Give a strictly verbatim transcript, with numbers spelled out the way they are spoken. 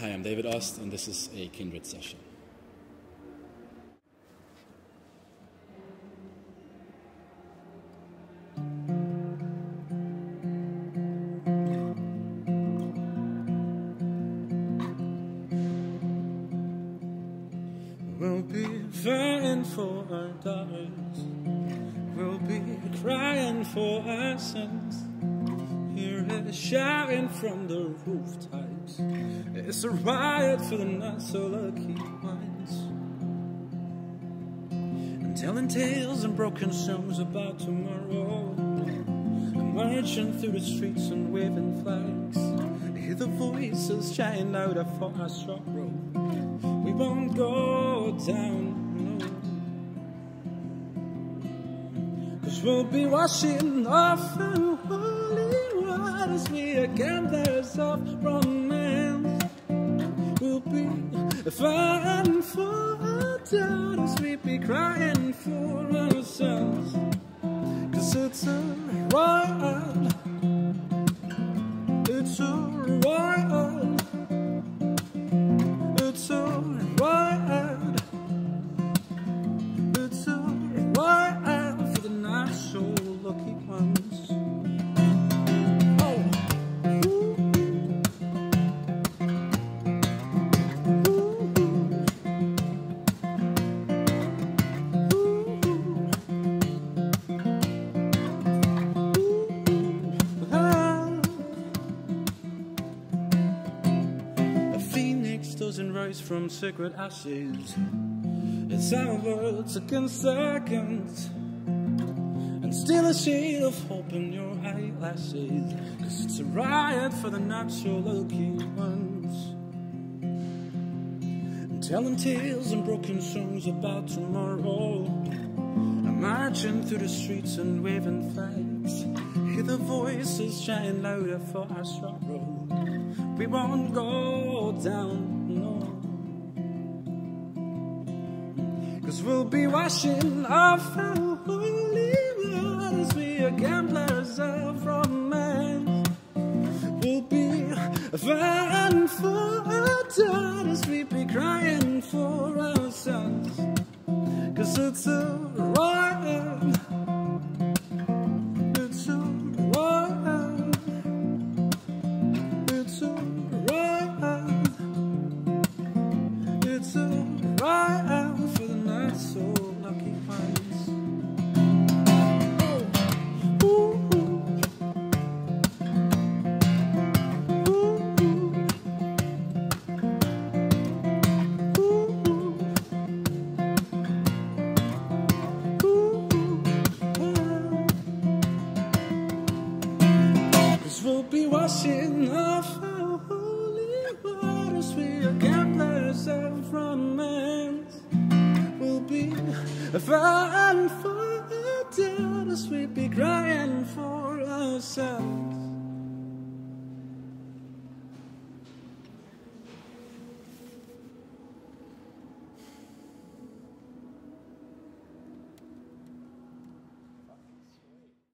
Hi, I'm David Ost, and this is a Kindred Session. We'll be fighting for our daughters, we'll be crying for our sins. Hear it shouting from the rooftops, it's a riot for the not-so-lucky ones. I'm telling tales and broken songs about tomorrow. I'm marching through the streets and waving flags. I hear the voices shouting louder for our sorrow. We won't go down, no, 'cause we'll be washing off and as we are gamblers of romance. We'll be fighting for our daughters, we'll be crying for ourselves, 'cause it's a riot, it's a riot, it's a riot, it's a riot for the not so lucky ones. And rise from sacred ashes. It's hours against seconds, and still a shade of hope in your eyelashes, 'cause it's a riot for the not so lucky ones. I'm telling tales and broken songs about tomorrow. I'm marching through the streets and waving flags. Hear the voices shouting louder for our sorrow. We won't go down, no, 'cause we'll be washing off our holy waters. We are gamblers of romance. We'll be fighting for our daughters, we'll be crying for our sons, 'cause it's a riot, it's a riot, it's a riot, it's a riot for the not so lucky ones. We'll be washing off our holy waters, we are gamblers of romance. We'll be fighting for our daughters, we'll be crying for ourselves,